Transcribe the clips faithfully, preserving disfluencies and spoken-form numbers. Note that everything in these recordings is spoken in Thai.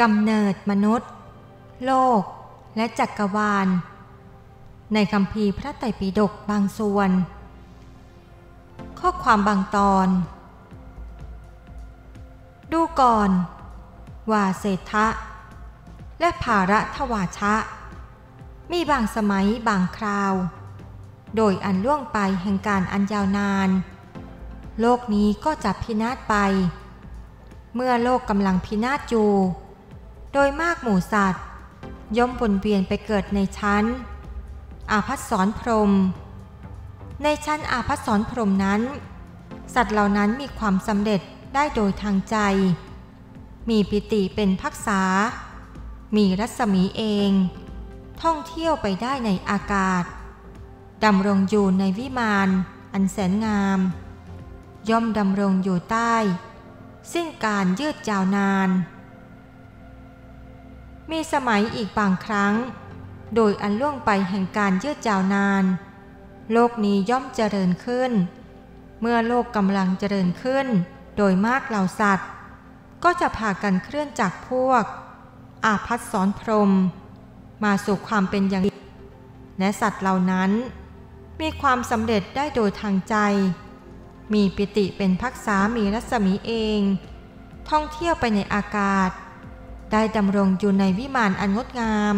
กำเนิดมนุษย์โลกและจักรวาลในคัมภีร์พระไตรปิฎกบางส่วนข้อความบางตอนดูก่อนวาเสทะและภารทวาชะมีบางสมัยบางคราวโดยอันล่วงไปแห่งการอันยาวนานโลกนี้ก็จะพินาศไปเมื่อโลกกำลังพินาศอยู่โดยมากหมู่สัตว์ย่อมวนเวียนไปเกิดในชั้นอาภัสสรพรหมในชั้นอาภัสสรพรหมนั้นสัตว์เหล่านั้นมีความสำเร็จได้โดยทางใจมีปิติเป็นภักษามีรัศมีเองท่องเที่ยวไปได้ในอากาศดำรงอยู่ในวิมานอันแสนงามย่อมดำรงอยู่ใต้สิ้นการยืดยาวนานมีสมัยอีกบางครั้งโดยอันล่วงไปแห่งการยืดยาวนานโลกนี้ย่อมเจริญขึ้นเมื่อโลกกำลังเจริญขึ้นโดยมากเหล่าสัตว์ก็จะพากันเคลื่อนจากพวกอาภัสสรพรหมมาสู่ความเป็นอย่างและสัตว์เหล่านั้นมีความสำเร็จได้โดยทางใจมีปิติเป็นภักษามีรัศมีเองท่องเที่ยวไปในอากาศได้ดำรงอยู่ในวิมานอันงดงาม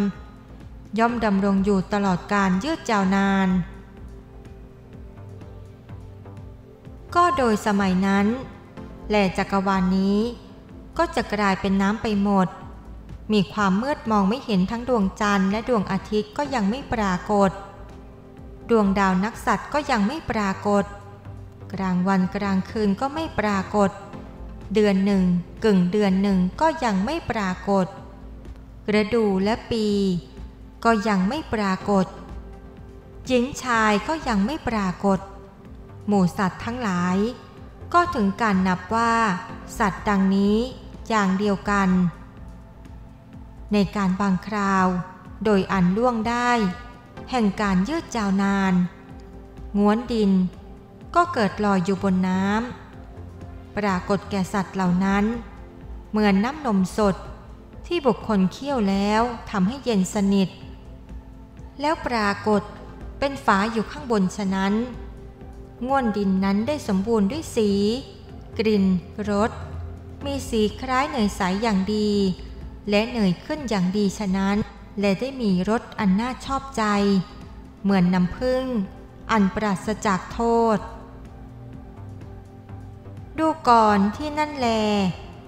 ย่อมดำรงอยู่ตลอดการยืดยาวนานก็โดยสมัยนั้นแลจักรวาล นี้ก็จะกลายเป็นน้ำไปหมดมีความมืดมองไม่เห็นทั้งดวงจันทร์และดวงอาทิตย์ก็ยังไม่ปรากฏดวงดาวนักสัตว์ก็ยังไม่ปรากฏกลางวันกลางคืนก็ไม่ปรากฏเดือนหนึ่งกึ่งเดือนหนึ่งก็ยังไม่ปรากฏฤดูและปีก็ยังไม่ปรากฏหญิงชายก็ยังไม่ปรากฏหมู่สัตว์ทั้งหลายก็ถึงการนับว่าสัตว์ดังนี้อย่างเดียวกันในการบางคราวโดยอันล่วงได้แห่งการยืดยาวนานง้วนดินก็เกิดลอยอยู่บนน้ำปรากฏแก่สัตว์เหล่านั้นเหมือนน้ำนมสดที่บุคคลเคี่ยวแล้วทำให้เย็นสนิทแล้วปรากฏเป็นฝาอยู่ข้างบนฉะนั้นง้วนดินนั้นได้สมบูรณ์ด้วยสีกลิ่นรสมีสีคล้ายเนยใสอย่างดีและเนยขึ้นอย่างดีฉะนั้นและได้มีรสอันน่าชอบใจเหมือนน้ำผึ้งอันปราศจากโทษดูก่อนที่นั่นแล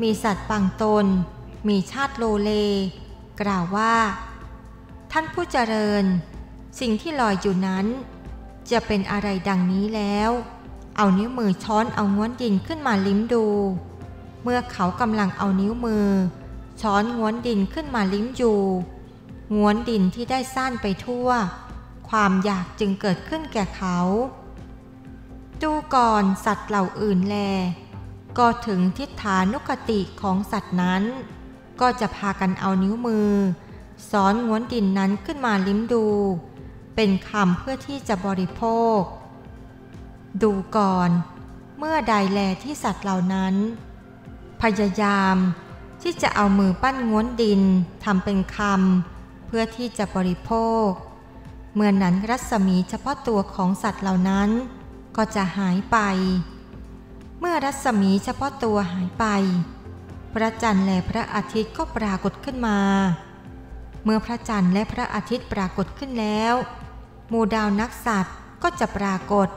มีสัตว์บางตนมีชาติโลเลกล่าวว่าท่านผู้เจริญสิ่งที่ลอยอยู่นั้นจะเป็นอะไรดังนี้แล้วเอานิ้วมือช้อนเอาง้วนดินขึ้นมาลิ้มดูเมื่อเขากำลังเอานิ้วมือช้อนง้วนดินขึ้นมาลิ้มอยู่ง้วนดินที่ได้ซ่านไปทั่วความอยากจึงเกิดขึ้นแก่เขาดูก่อนสัตว์เหล่าอื่นแลก็ถึงทิฏฐานุกติของสัตว์นั้นก็จะพากันเอานิ้วมือซ้อนง้วนดินนั้นขึ้นมาลิ้มดูเป็นคำเพื่อที่จะบริโภคดูก่อนเมื่อใดแลที่สัตว์เหล่านั้นพยายามที่จะเอามือปั้นง้วนดินทำเป็นคำเพื่อที่จะบริโภคเมื่อนั้นรัศมีเฉพาะตัวของสัตว์เหล่านั้นก็จะหายไปเมื่อรัศมีเฉพาะตัวหายไปพระจันทร์และพระอาทิตย์ก็ปรากฏขึ้นมาเมื่อพระจันทร์และพระอาทิตย์ปรากฏขึ้นแล้วหมู่ดาวนักสัตว์ก็จะปรากฏ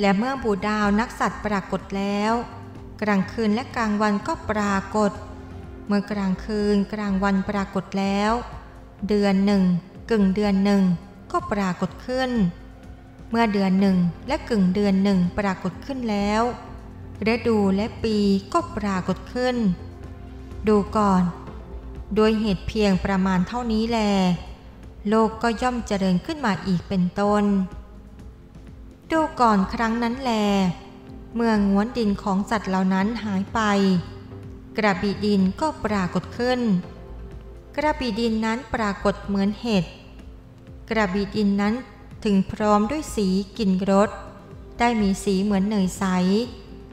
และเมื่อหมู่ดาวนักสัตว์ปรากฏแล้วกลางคืนและกลางวันก็ปรากฏเมื่อกลางคืนกลางวันปรากฏแล้วเดือนหนึ่งกึ่งเดือนหนึ่งก็ปรากฏขึ้นเมื่อเดือนหนึ่งและกึ่งเดือนหนึ่งปรากฏขึ้นแล้วฤดูและปีก็ปรากฏขึ้นดูก่อนโดยเหตุเพียงประมาณเท่านี้แลโลกก็ย่อมเจริญขึ้นมาอีกเป็นต้นดูก่อนครั้งนั้นแลเมื่อง้วนดินของสัตว์เหล่านั้นหายไปกระบี่ดินก็ปรากฏขึ้นกระบี่ดินนั้นปรากฏเหมือนเห็ดกระบี่ดินนั้นถึงพร้อมด้วยสีกลิ่นรสได้มีสีเหมือนเนยใส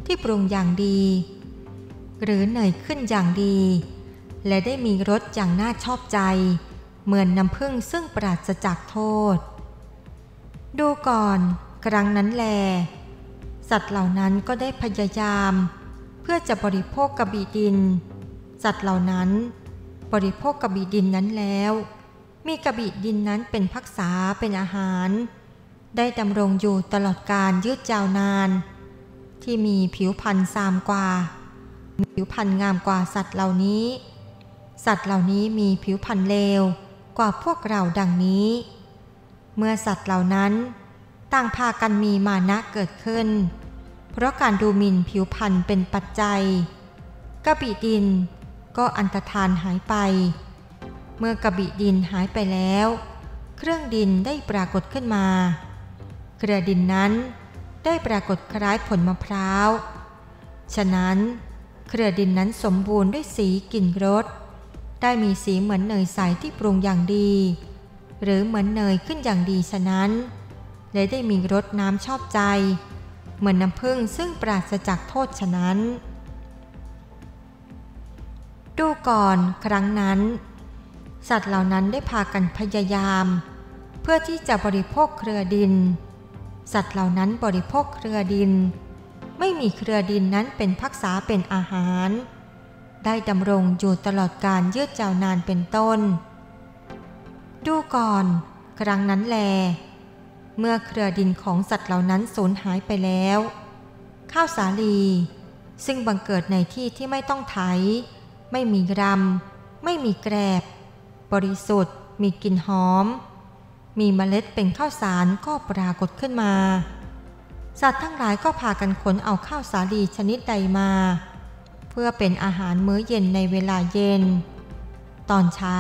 ที่ปรุงอย่างดีหรือเนยขึ้นอย่างดี และได้มีรสอย่างน่าชอบใจเหมือนน้ำผึ้งซึ่งปราศจากโทษดูก่อนครั้งนั้นแลสัตว์เหล่านั้นก็ได้พยายามเพื่อจะบริโภคกบีดินสัตว์เหล่านั้นบริโภคกบีดินนั้นแล้วมีกบีดินนั้นเป็นภักษาเป็นอาหารได้ดำรงอยู่ตลอดการยืดยาวนานที่มีผิวพรรณสามกว่าผิวพรรณงามกว่าสัตว์เหล่านี้สัตว์เหล่านี้มีผิวพรรณเลวกว่าพวกเราดังนี้เมื่อสัตว์เหล่านั้นต่างพากันมีมานะเกิดขึ้นเพราะการดูหมิ่นผิวพรรณเป็นปัจจัยกบิดินก็อันตรธานหายไปเมื่อกบิดินหายไปแล้วเครื่องดินได้ปรากฏขึ้นมาเครือดินนั้นได้ปรากฏคล้ายผลมะพร้าวฉะนั้นเครือดินนั้นสมบูรณ์ด้วยสีกลิ่นรสได้มีสีเหมือนเนยใสที่ปรุงอย่างดีหรือเหมือนเนยขึ้นอย่างดีฉะนั้นและได้มีรสน้ำชอบใจเหมือนน้ำผึ้งซึ่งปราศจากโทษฉะนั้นดูก่อนครั้งนั้นสัตว์เหล่านั้นได้พากันพยายามเพื่อที่จะบริโภคเครือดินสัตว์เหล่านั้นบริโภคเครือดินไม่มีเครือดินนั้นเป็นภักษาเป็นอาหารได้ดำรงอยู่ตลอดการยืดยาวนานเป็นต้นดูก่อนครั้งนั้นแลเมื่อเครือดินของสัตว์เหล่านั้นสูญหายไปแล้วข้าวสาลีซึ่งบังเกิดในที่ที่ไม่ต้องไถไม่มีรำไม่มีแกรบบริสุทธิ์มีกลิ่นหอมมีเมล็ดเป็นข้าวสารก็ปรากฏขึ้นมาสัตว์ทั้งหลายก็พากันขนเอาข้าวสาลีชนิดใดมาเพื่อเป็นอาหารมื้อเย็นในเวลาเย็นตอนเช้า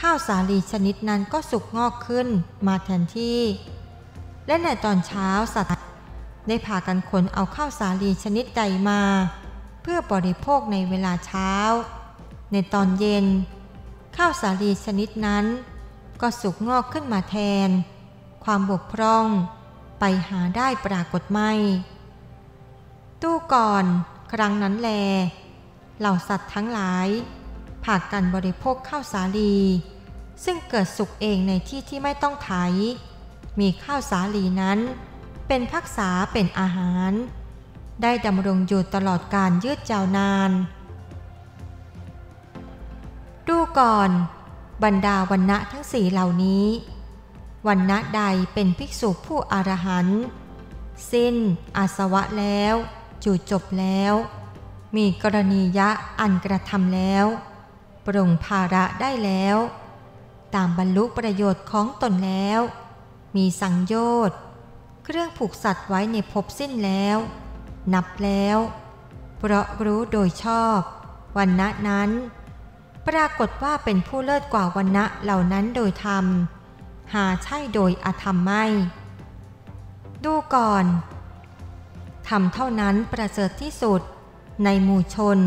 ข้าวสาลีชนิดนั้นก็สุกงอกขึ้นมาแทนที่และในตอนเช้าสัตว์ได้พากันขนเอาข้าวสาลีชนิดใดมาเพื่อบริโภคในเวลาเช้าในตอนเย็นข้าวสาลีชนิดนั้นก็สุกงอกขึ้นมาแทนความบกพร่องไปหาได้ปรากฏไม่ดูก่อนครั้งนั้นแลเหล่าสัตว์ทั้งหลายพากันบริโภคข้าวสาลีซึ่งเกิดสุกเองในที่ที่ไม่ต้องไถมีข้าวสาลีนั้นเป็นภักษาเป็นอาหารได้ดำรงอยู่ตลอดการยืดยาวนานดูก่อนบรรดาวันนะทั้งสี่เหล่านี้วันนะใดเป็นภิกษุผู้อรหันต์สิ้นอาสวะแล้วจุจบแล้วมีกรณียะอันกระทำแล้วปรงภาระได้แล้วตามบรรลุประโยชน์ของตนแล้วมีสังโยชน์เครื่องผูกสัตว์ไว้ในภพสิ้นแล้วนับแล้วเพราะรู้โดยชอบวันนะนั้นปรากฏว่าเป็นผู้เลิศกว่าวันนะเหล่านั้นโดยธรรมหาใช่โดยอธรรมไม่ดูก่อนธรรมเท่านั้นประเสริฐที่สุดในหมู่ชน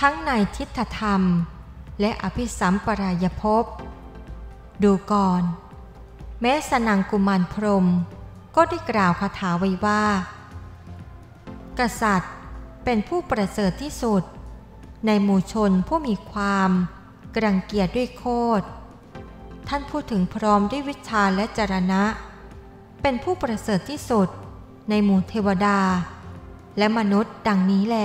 ทั้งในทิฏฐธรรมและอภิสัมปรายภพดูก่อนแม้สนังกุมารพรหมก็ได้กล่าวคาถาไว้ว่ากษัตริย์เป็นผู้ประเสริฐที่สุดในหมู่ชนผู้มีความรังเกียจด้วยโคตรท่านพูดถึงพร้อมด้วยวิชาและจรณะเป็นผู้ประเสริฐที่สุดในหมู่เทวดาและมนุษย์ดังนี้แล